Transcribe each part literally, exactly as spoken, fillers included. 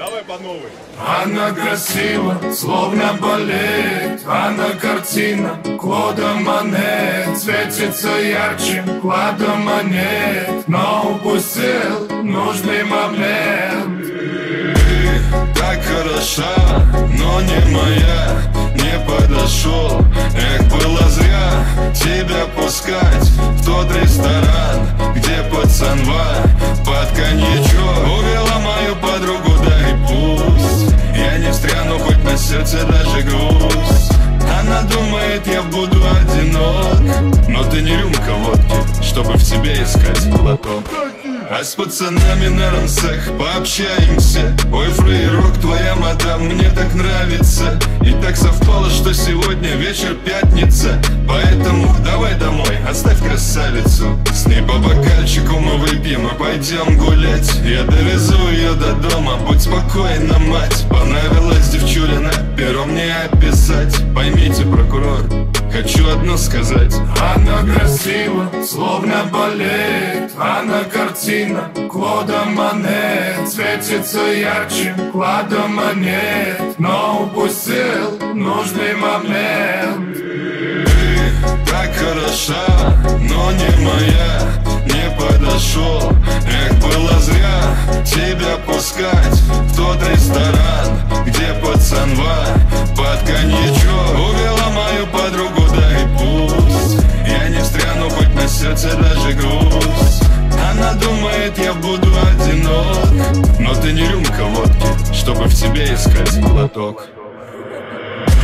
Давай по новой. Она красива, словно балет. Она картина Клода Монет. Светится ярче клада монет, но упустил нужный момент. Ты так хороша, но не моя. Не подошел, эх, было зря тебя пускать в тот ресторан, где пацанва под коньячок увела мою подругу, да и пусть я не встряну, хоть на сердце даже грусть. Она думает, я буду одинок, но ты не рюмка водки, чтобы в себе искать глоток. А с пацанами на ранцах пообщаемся. Ой, фрейрок, твоя мадам, мне так нравится. И так совпало, что сегодня вечер пятница. Поэтому давай домой, оставь красавицу. С ней по бокальчику мы выпьем и пойдем гулять. Я довезу ее до дома, будь спокойна, мать. Понравилась девчулина, пером не описать. Поймите, прокурор, хочу одно сказать. Она красива, словно балет. Она картина Клода Монет. Светится ярче клада монет, но упустил нужный момент. Ты так хороша, но не моя. Не подошел, эх, было зря тебя пускать в тот ресторан, где пацанва под коньячок увела мою подругу, да и пусть я не встряну, хоть на сердце даже грусть. Она думает, я буду одинок, но ты не рюмка водки, чтобы в тебе искать глоток.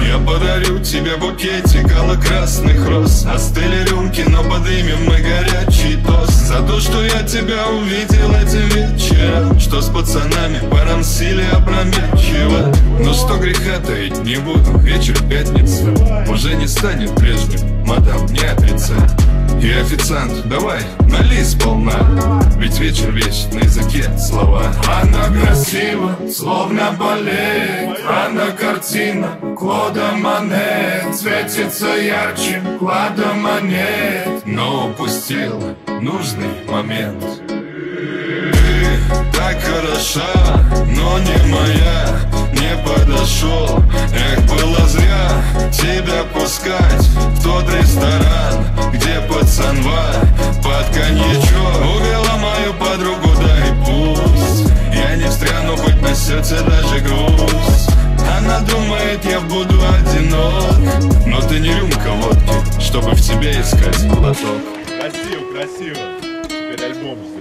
Я подарю тебе букетик алло-красных роз. Остыли рюмки, но подымем мы горячий тост за то, что я тебя увидел этим вечером, что с пацанами порамсили опрометчиво. Но что греха таить не буду, вечер пятница уже не станет прежним, мадам, не отрицай. И официант, давай, налей сполна, ведь вечер весь на языке слова. Она красива, словно балет. Она картина Клода Монет. Светится ярче клада монет, но упустил нужный момент. Ты так хороша, но не моя. Не подошел, эх, было зря тебя пускать в тот ресторан, где пацанва под коньячок увела мою подругу, да и пусть я не встряну, хоть на сердце даже грусть. Она думает, я буду одинок, но ты не рюмка водки, чтобы в тебе искать глоток. Красиво, красиво. Теперь альбом.